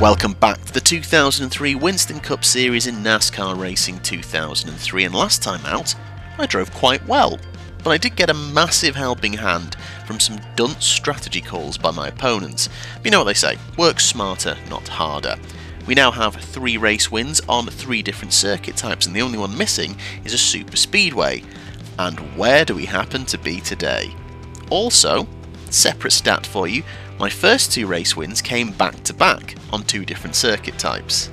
Welcome back to the 2003 Winston Cup Series in NASCAR Racing 2003, and last time out I drove quite well, but I did get a massive helping hand from some dunce strategy calls by my opponents. But you know what they say, work smarter, not harder. We now have 3 race wins on 3 different circuit types, and the only one missing is a super speedway. And where do we happen to be today? Also, separate stat for you, my first 2 race wins came back to back on 2 different circuit types.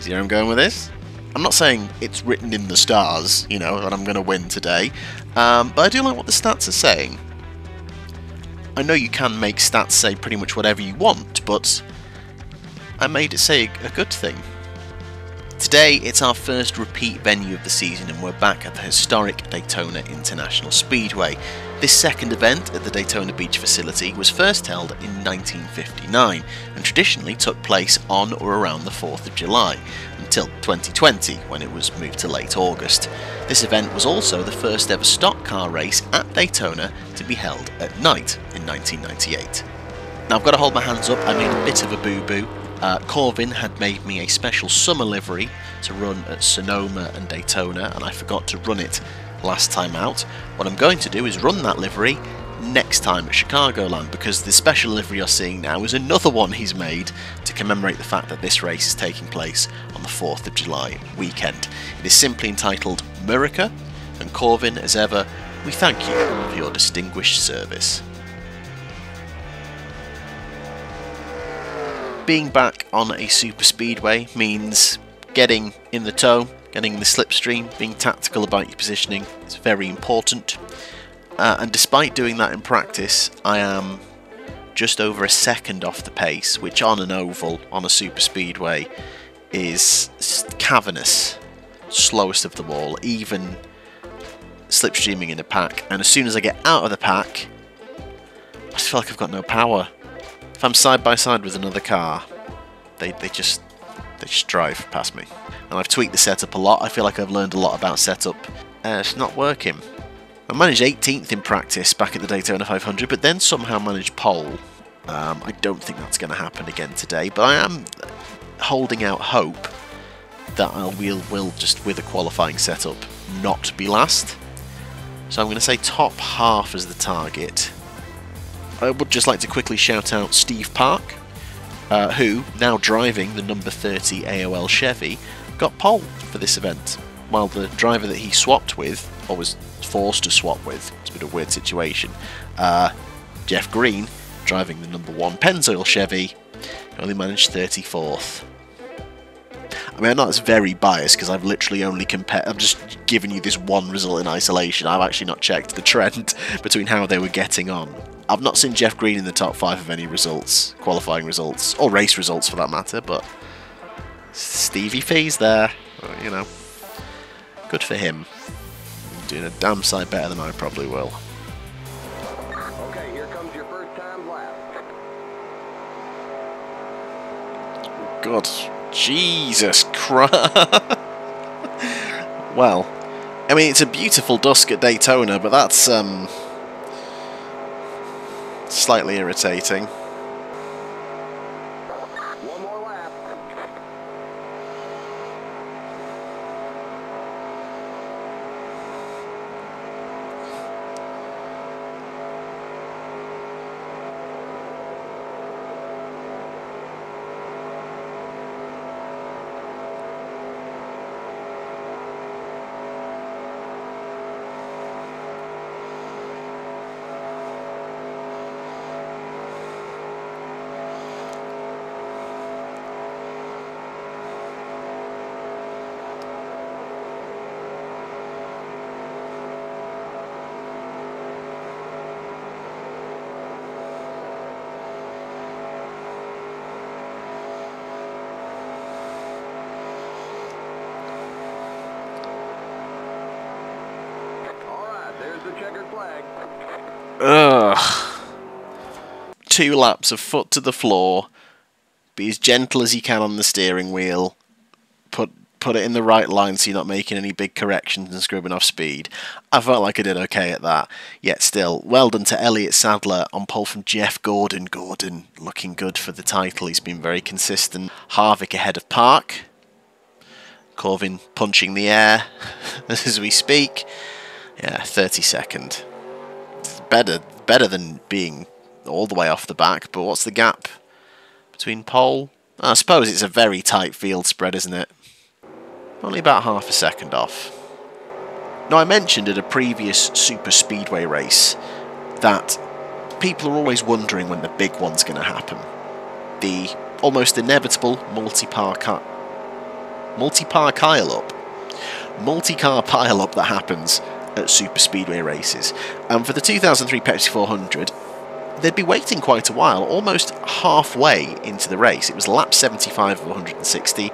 See where I'm going with this? I'm not saying it's written in the stars, you know, that I'm going to win today, but I do like what the stats are saying. I know you can make stats say pretty much whatever you want, but I made it say a good thing. Today it's our first repeat venue of the season, and we're back at the historic Daytona International Speedway. This second event at the Daytona Beach facility was first held in 1959 and traditionally took place on or around the 4th of July until 2020 when it was moved to late August. This event was also the first ever stock car race at Daytona to be held at night in 1998. Now I've got to hold my hands up, I made a bit of a boo-boo. Corvin had made me a special summer livery to run at Sonoma and Daytona, and I forgot to run it last time out. What I'm going to do is run that livery next time at Chicagoland, because the special livery you're seeing now is another one he's made to commemorate the fact that this race is taking place on the 4th of July weekend. It is simply entitled Murica, and Corvin, as ever, we thank you for your distinguished service. Being back on a superspeedway means getting in the toe, getting the slipstream, being tactical about your positioning is very important. And despite doing that in practice, I am just over a second off the pace, which on an oval, on a superspeedway, is cavernous, slowest of them all, even slipstreaming in a pack. And as soon as I get out of the pack, I just feel like I've got no power. If I'm side by side with another car, they just drive past me. And I've tweaked the setup a lot. I feel like I've learned a lot about setup. It's not working. I managed 18th in practice back at the Daytona 500, but then somehow managed pole. I don't think that's going to happen again today, but I am holding out hope that I will just, with a qualifying setup, not be last. So I'm going to say top half as the target. I would just like to quickly shout out Steve Park, who, now driving the number 30 AOL Chevy, got pole for this event, while the driver that he swapped with, or was forced to swap with, it's a bit of a weird situation, Jeff Green, driving the number 1 Pennzoil Chevy, only managed 34th. I mean, I know it's very biased because I've literally only compared. I'm just giving you this one result in isolation. I've actually not checked the trend between how they were getting on. I've not seen Jeff Green in the top 5 of any results, qualifying results, or race results for that matter, but Stevie P's there, you know. Good for him. I'm doing a damn sight better than I probably will. Okay, here comes your first time lap. God. Jesus Christ. Well, I mean, it's a beautiful dusk at Daytona, but that's slightly irritating. One more lap. Ugh. 2 laps of foot to the floor, be as gentle as you can on the steering wheel, put put it in the right line so you're not making any big corrections and scribbling off speed. I felt like I did okay at that. Yet still, well done to Elliott Sadler on pole from Jeff Gordon. Gordon looking good for the title. He's been very consistent. Harvick ahead of Park. Corvin punching the air as we speak. Yeah, 32nd. It's better than being all the way off the back, but what's the gap between pole? I suppose it's a very tight field spread, isn't it? Only about half a second off. Now, I mentioned at a previous super speedway race that people are always wondering when the big one's going to happen. The almost inevitable multi-car pile-up. Multi-car pile-up that happens at super speedway races. And for the 2003 Pepsi 400, they'd be waiting quite a while, almost halfway into the race. It was lap 75 of 160,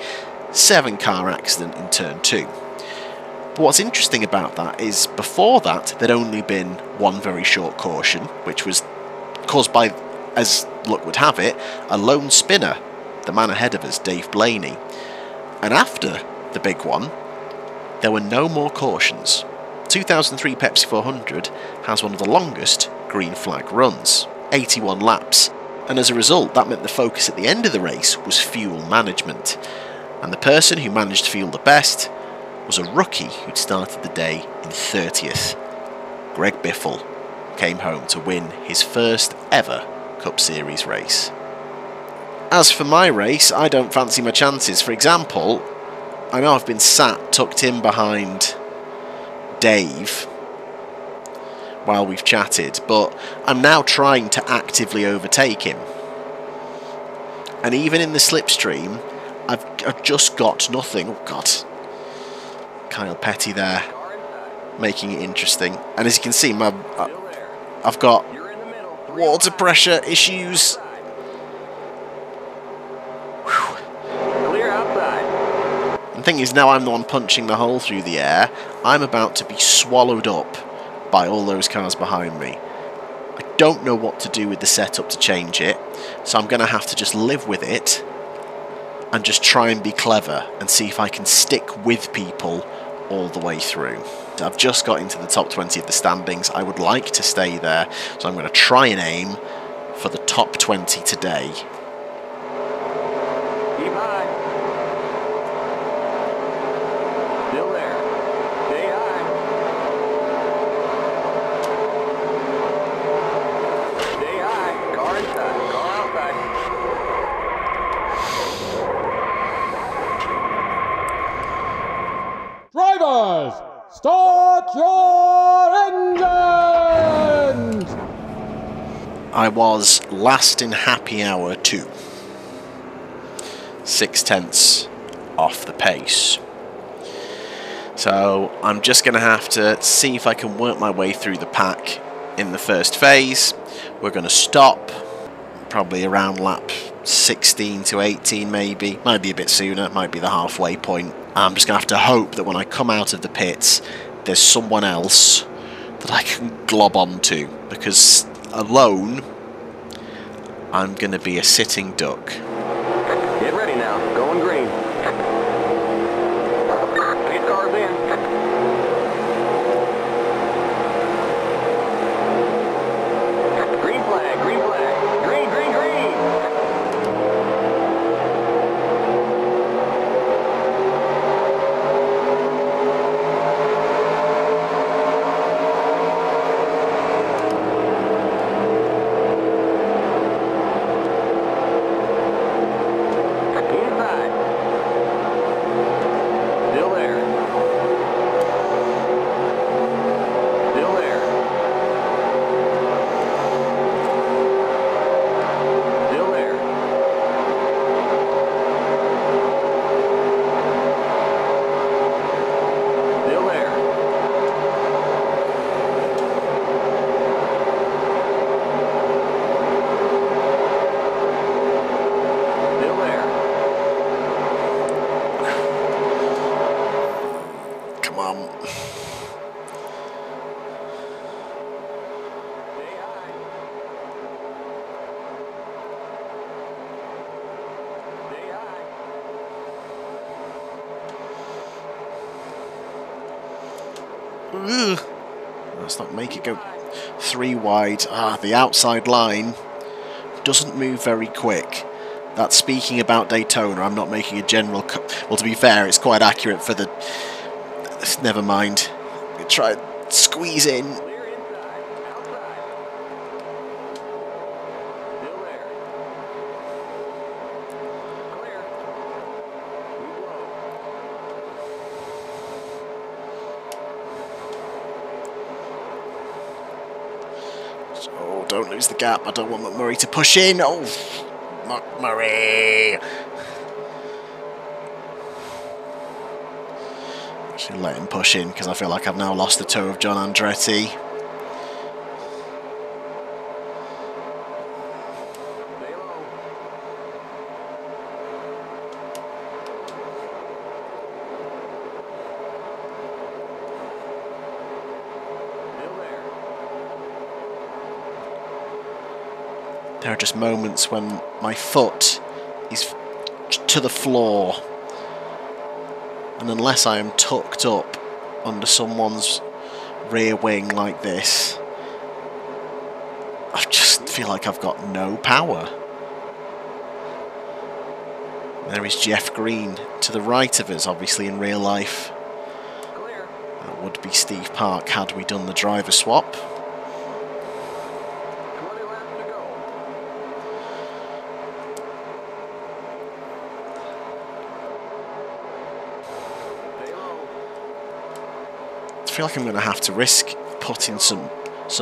7-car accident in turn 2. But what's interesting about that is before that, there'd only been one very short caution, which was caused by, as luck would have it, a lone spinner, the man ahead of us, Dave Blaney. And after the big one, there were no more cautions. 2003 Pepsi 400 has one of the longest green flag runs, 81 laps, and as a result that meant the focus at the end of the race was fuel management, and the person who managed fuel the best was a rookie who'd started the day in 30th. Greg Biffle came home to win his first ever Cup Series race. As for my race, I don't fancy my chances. For example, I know I've been sat tucked in behind Dave while we've chatted, but I'm now trying to actively overtake him. And even in the slipstream, I've just got nothing. Oh god. Kyle Petty there, making it interesting. And as you can see, I've got water pressure issues. Clear outside. And the thing is, now I'm the one punching the hole through the air. I'm about to be swallowed up by all those cars behind me. I don't know what to do with the setup to change it, so I'm going to have to just live with it and just try and be clever and see if I can stick with people all the way through. I've just got into the top 20 of the standings. I would like to stay there, so I'm going to try and aim for the top 20 today. I was last in happy hour 2. 6 tenths off the pace. So I'm just going to have to see if I can work my way through the pack in the first phase. We're going to stop probably around lap 16 to 18 maybe. Might be a bit sooner, might be the halfway point. I'm just going to have to hope that when I come out of the pits, there's someone else that I can glob onto, because alone, I'm going to be a sitting duck. Get ready now. Going green. Get cars in. Green flag, green flag. Green, green, green. Ugh. Let's not make it go three wide. Ah, the outside line doesn't move very quick. That's speaking about Daytona. I'm not making a general... Well, to be fair, it's quite accurate for the... Never mind. Try and squeeze in. Oh, don't lose the gap. I don't want McMurray to push in. Oh, McMurray. Actually, let him push in because I feel like I've now lost the toe of John Andretti. There are just moments when my foot is to the floor, and unless I am tucked up under someone's rear wing like this, I just feel like I've got no power. There is Jeff Green to the right of us, obviously in real life. That would be Steve Park had we done the driver swap. I feel like I'm going to have to risk putting some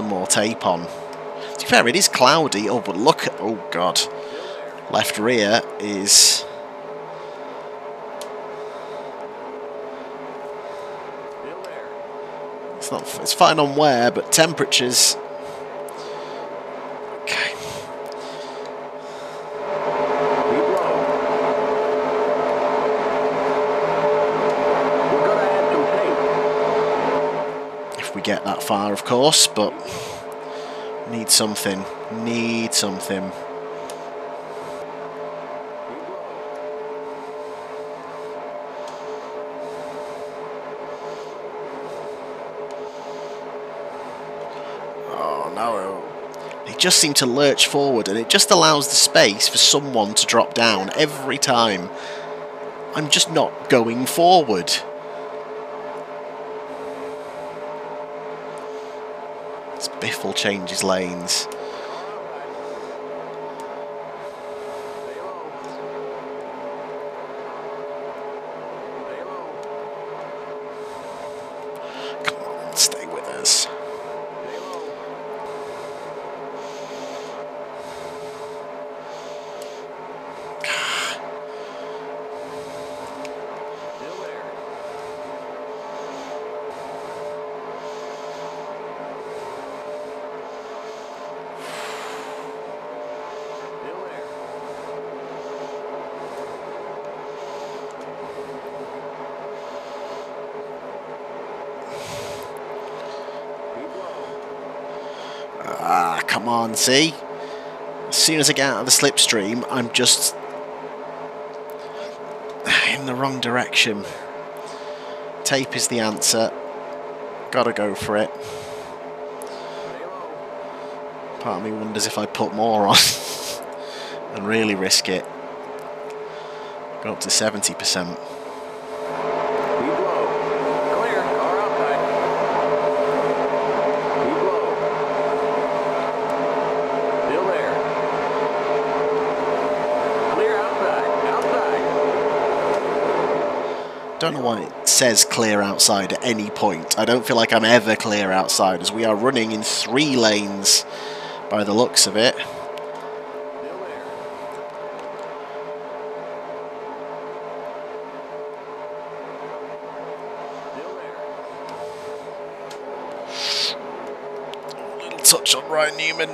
more tape on. To be fair, it is cloudy. Oh, but look at... Oh, God. Left rear is... It's not... It's fine on wear, but temperatures... Okay. Get that far, of course, but need something. Need something. Oh no! They just seem to lurch forward, and it just allows the space for someone to drop down every time. I'm just not going forward. Biffle changes lanes. Come on, stay with us. Come on, see? As soon as I get out of the slipstream, I'm just in the wrong direction. Tape is the answer. Gotta go for it. Part of me wonders if I put more on and really risk it. Go up to 70%. I don't know why it says clear outside at any point. I don't feel like I'm ever clear outside, as we are running in three lanes by the looks of it. A little touch on Ryan Newman.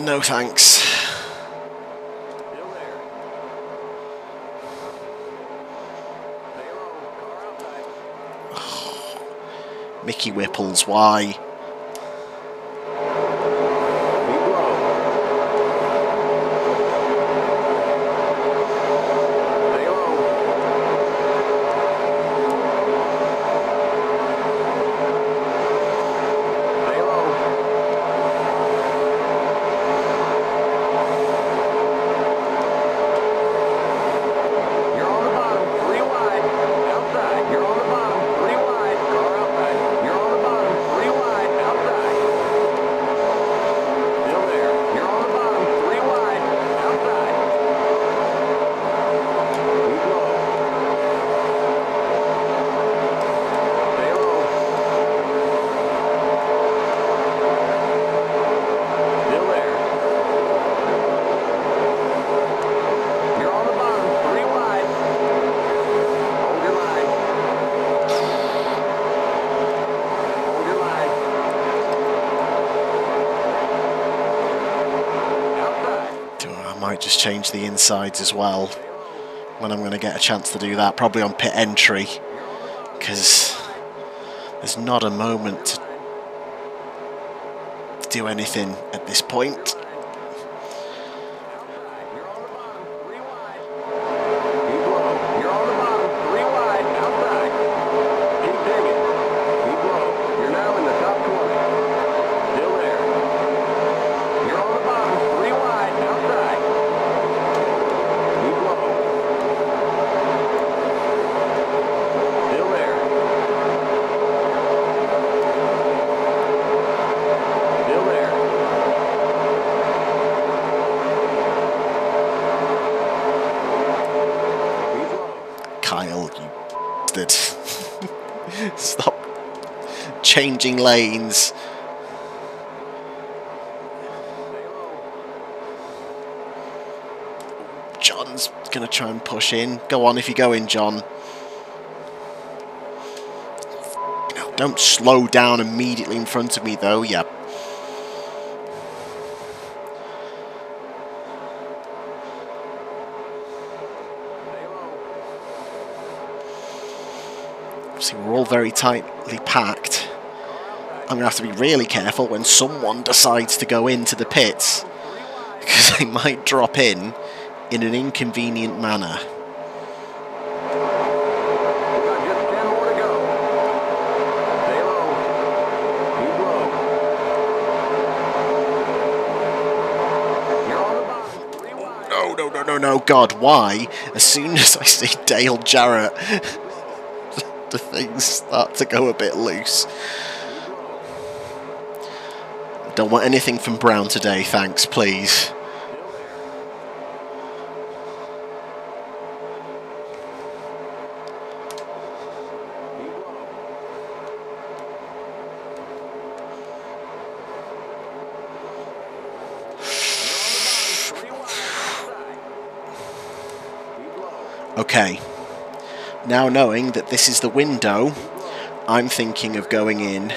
No thanks. Oh, Mickey Whipples, why? might just change the insides as well when I'm going to get a chance to do that, probably on pit entry, because there's not a moment to do anything at this point. Changing lanes. John's going to try and push in. Go on if you go in, John. No, don't slow down immediately in front of me, though. Yep. See, we're all very tightly packed. I'm going to have to be really careful when someone decides to go into the pits, because they might drop in an inconvenient manner. No, no, no, no, no, God, why? As soon as I see Dale Jarrett, the things start to go a bit loose. Don't want anything from Brown today, thanks, please. Okay. Now knowing that this is the window, I'm thinking of going in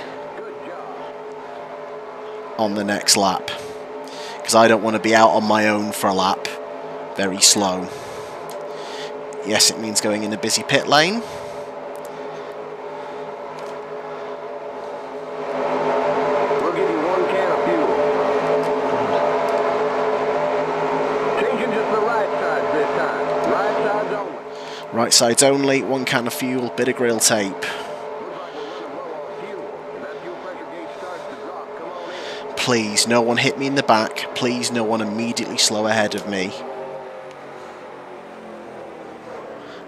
on the next lap, because I don't want to be out on my own for a lap very slow. Yes, it means going in a busy pit lane. Right sides only, one can of fuel, bit of grill tape. Please, no one hit me in the back. Please, no one immediately slow ahead of me.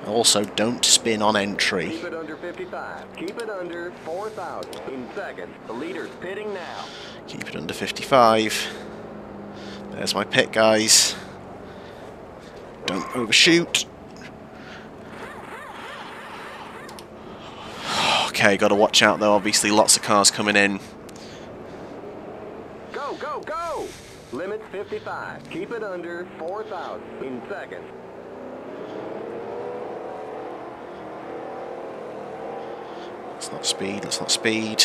Also, don't spin on entry. Keep it under 55. Keep it under 4,000 in seconds. The leader's pitting now. Keep it under 55. There's my pit, guys. Don't overshoot. Okay, got to watch out though. Obviously, lots of cars coming in. Go! Limit 55. Keep it under 4,000 in seconds. It's not speed. It's not speed.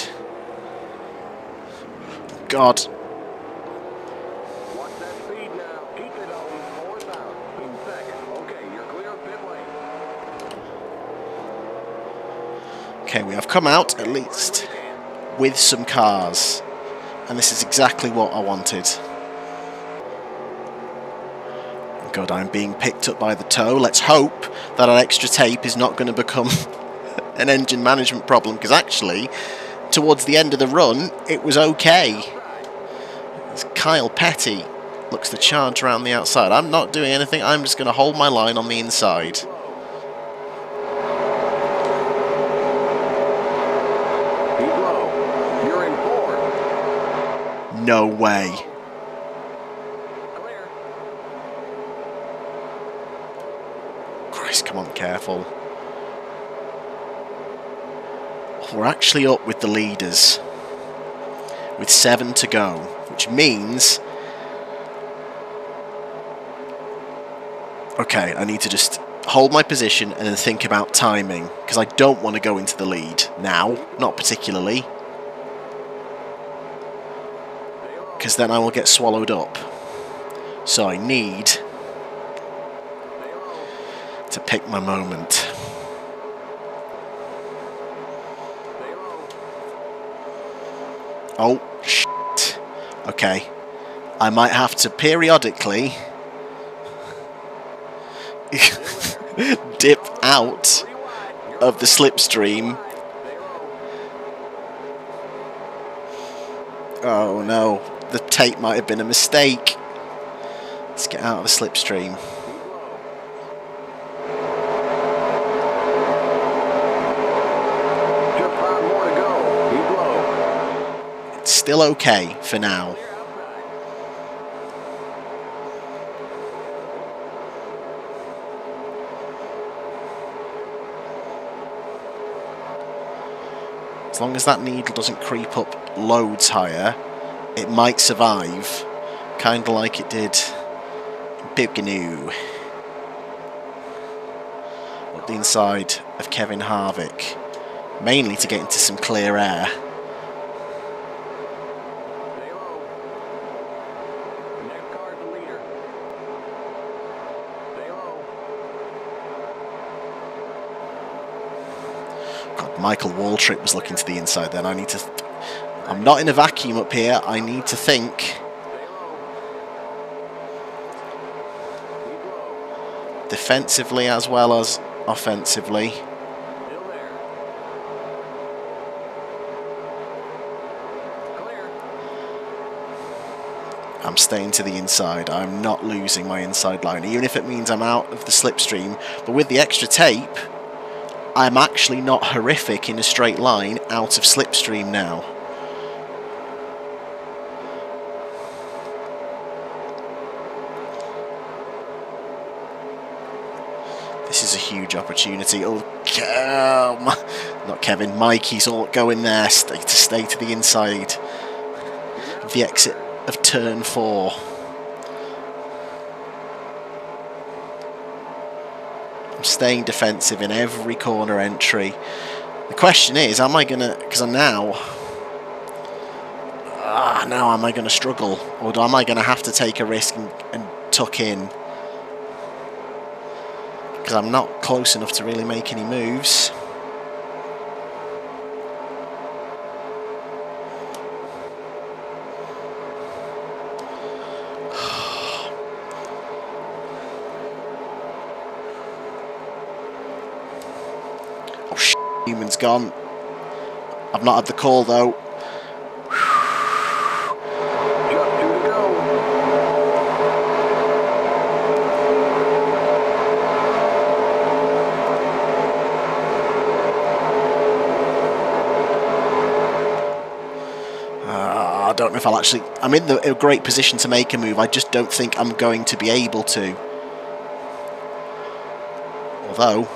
God. Watch that speed now. Keep it on 4,000 in seconds. Okay, you're clear of pit lane. Okay, we have come out at least with some cars. And this is exactly what I wanted. God, I'm being picked up by the tow. Let's hope that our extra tape is not going to become an engine management problem, because actually, towards the end of the run, it was okay. It's Kyle Petty looks to charge around the outside. I'm not doing anything. I'm just going to hold my line on the inside. No way. Clear. Christ, come on, careful. We're actually up with the leaders with 7 to go, which means... Okay, I need to just hold my position and then think about timing, because I don't want to go into the lead now, not particularly, because then I will get swallowed up. So I need to pick my moment. Oh, shit. Okay. I might have to periodically dip out of the slipstream. Oh no, the tape might have been a mistake. Let's get out of the slipstream. It's still okay for now. As long as that needle doesn't creep up loads higher, it might survive. Kind of like it did in Bigginu. Up the inside of Kevin Harvick. Mainly to get into some clear air. Michael Waltrip was looking to the inside then. I need to... I'm not in a vacuum up here. I need to think. Defensively as well as offensively. I'm staying to the inside. I'm not losing my inside line. Even if it means I'm out of the slipstream. But with the extra tape... I'm actually not horrific in a straight line out of slipstream now. This is a huge opportunity. Oh, come! Not Kevin, Mikey's all going there. Stay to the inside. The exit of turn 4. Staying defensive in every corner entry. The question is, am I gonna, because I'm now now am I gonna struggle, or am I gonna have to take a risk and tuck in, because I'm not close enough to really make any moves. Newman's gone. I've not had the call though. I don't know if I'll actually... I'm in a great position to make a move. I just don't think I'm going to be able to. Although...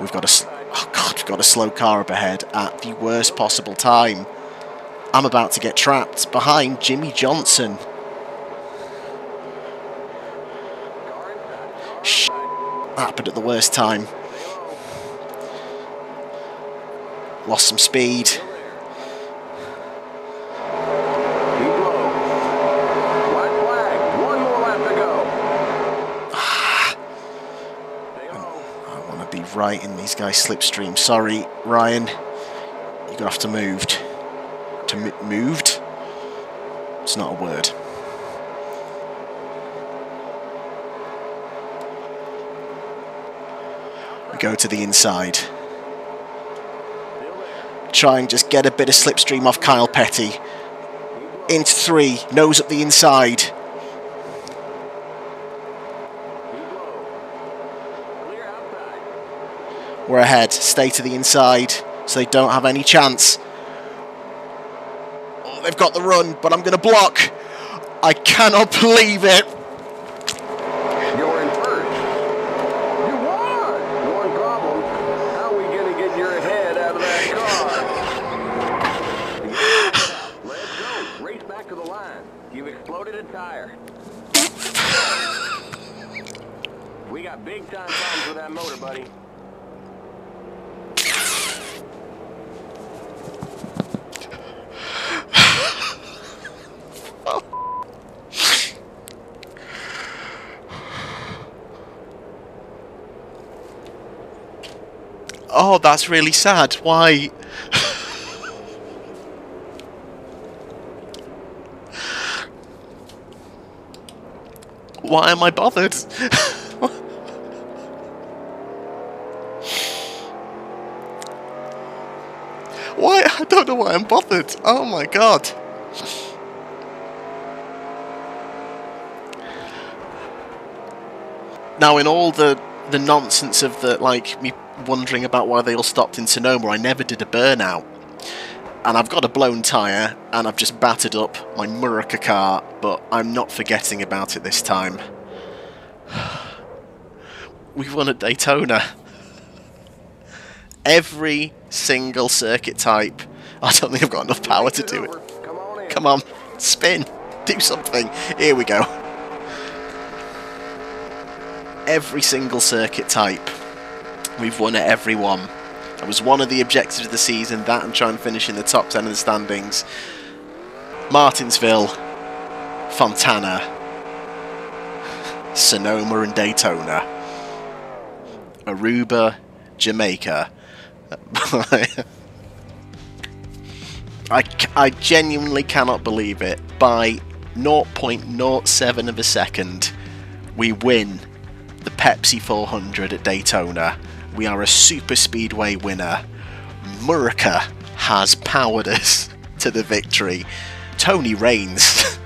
We've got a slow car up ahead at the worst possible time. I'm about to get trapped behind Jimmie Johnson. Shit, happened at the worst time. Lost some speed. Right in these guys' slipstream. Sorry, Ryan. You're gonna have to move. Moved? It's not a word. We go to the inside. Try and just get a bit of slipstream off Kyle Petty. Into 3. Nose up the inside. We're ahead. Stay to the inside so they don't have any chance. Oh, they've got the run, but I'm going to block. I cannot believe it. You're in first. You won. One problem. How are we going to get your head out of that car? Let's go. Race back to the line. You've exploded a tire. We got big time problems with that motor, buddy. Oh, that's really sad. Why? Why am I bothered? Why? I don't know why I'm bothered. Oh my god. Now, in all the nonsense of the, like, me wondering about why they all stopped in Sonoma, I never did a burnout. And I've got a blown tyre, and I've just battered up my Murica car, but I'm not forgetting about it this time. We've won at Daytona. Every single circuit type. I don't think I've got enough power to do it. Come on, spin. Do something. Here we go. Every single circuit type. We've won at every one. That was one of the objectives of the season, that and try and finish in the top 10 of the standings. Martinsville, Fontana, Sonoma and Daytona. Aruba, Jamaica. I genuinely cannot believe it. By 0.07 of a second, we win the Pepsi 400 at Daytona. We are a super speedway winner. Murica has powered us to the victory. Tony Raines.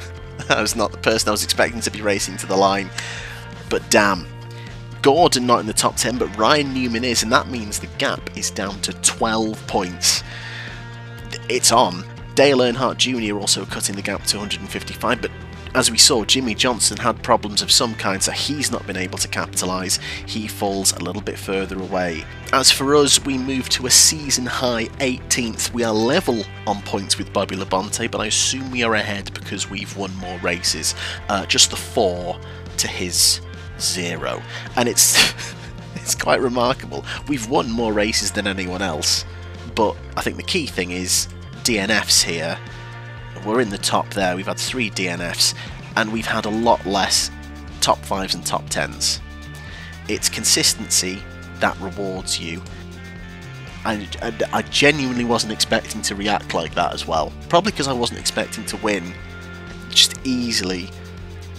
That was not the person I was expecting to be racing to the line. But damn. Gordon not in the top 10, but Ryan Newman is, and that means the gap is down to 12 points. It's on. Dale Earnhardt Jr. also cutting the gap to 155, but as we saw, Jimmie Johnson had problems of some kind, so he's not been able to capitalise. He falls a little bit further away. As for us, we move to a season-high 18th. We are level on points with Bobby Labonte, but I assume we are ahead because we've won more races. Just the 4 to his 0. And it's, it's quite remarkable. We've won more races than anyone else, but I think the key thing is DNFs here. We're in the top there, we've had 3 DNFs, and we've had a lot less top 5s and top 10s. It's consistency that rewards you. And I genuinely wasn't expecting to react like that as well. Probably because I wasn't expecting to win just easily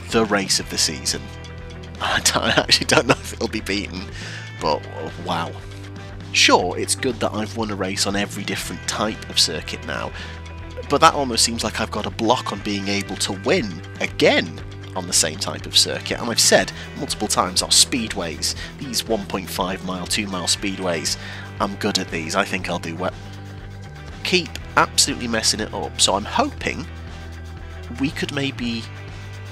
the race of the season. I actually don't know if it'll be beaten, but wow. Sure, it's good that I've won a race on every different type of circuit now, but that almost seems like I've got a block on being able to win again on the same type of circuit. And I've said multiple times, our speedways, these 1.5 mile, 2 mile speedways, I'm good at these, I think I'll do well. Keep absolutely messing it up, so I'm hoping we could maybe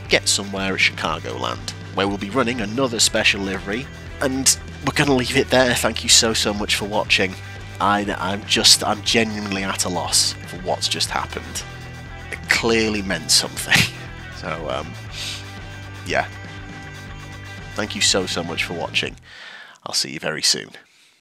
get somewhere at Chicagoland, where we'll be running another special livery, and we're going to leave it there. Thank you so much for watching. I'm genuinely at a loss for what's just happened. It clearly meant something. So, yeah. Thank you so much for watching. I'll see you very soon.